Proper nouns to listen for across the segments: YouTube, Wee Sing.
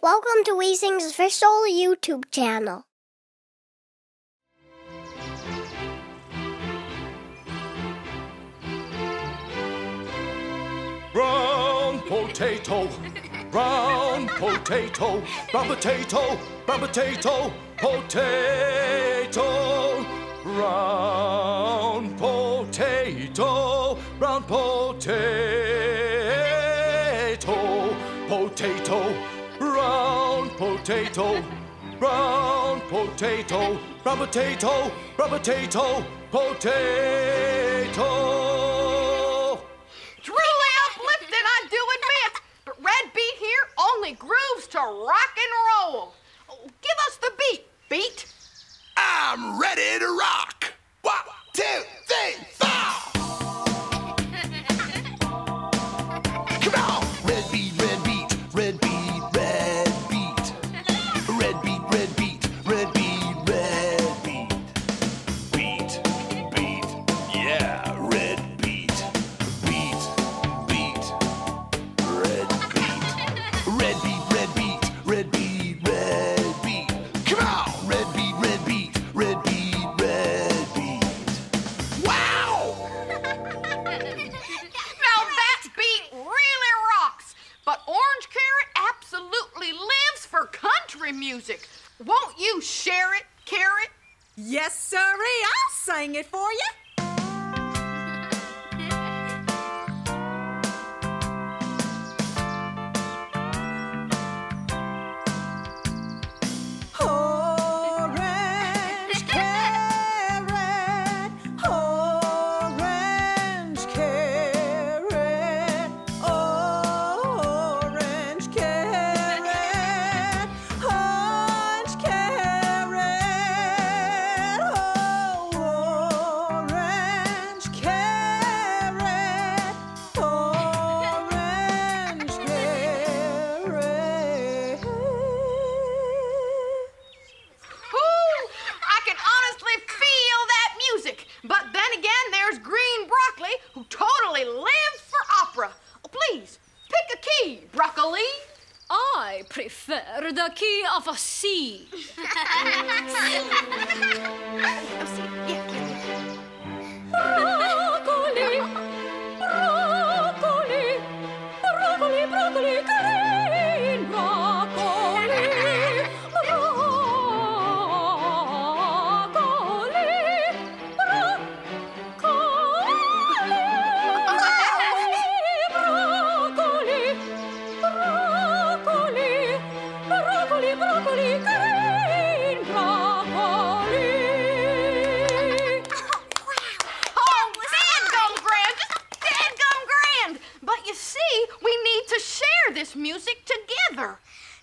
Welcome to Wee Sing's official YouTube channel. Brown potato, brown potato, brown potato, brown potato, potato, brown potato, brown potato, potato. Brown potato, brown potato, brown potato, brown potato, potato. It's really uplifting, I do admit. But Red Beat here only grooves to rock and roll. Oh, give us the beat, Beat. I'm ready to rock. 1, 2, 3, 4. Music. Won't you share it, Carrot? Yes, sirree. I'll sing it for you. I prefer the key of a C. Broccoli, broccoli, broccoli, broccoli, green broccoli, broccoli, green broccoli. Oh, dadgum grand! But you see, we need to share this music together.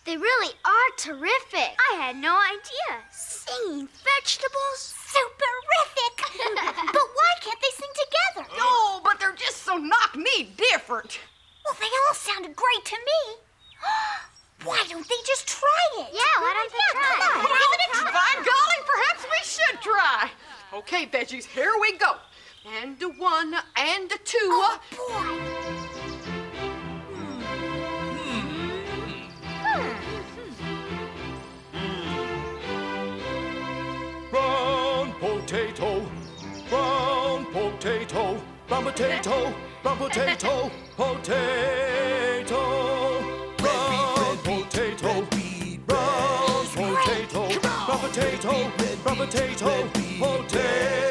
They really are terrific. I had no idea. Singing vegetables, superific. But why can't they sing together? Oh, but they're just so knock-kneed different. Well, they all sounded great to me. Why don't they just try it? Yeah, why don't they try? Come on. Well, by golly, perhaps we should try. Okay, veggies, here we go. And a 1 and a 2. Oh, boy. Brown potato, brown potato, brown potato, brown potato, potato. Potato, brown potato, potato.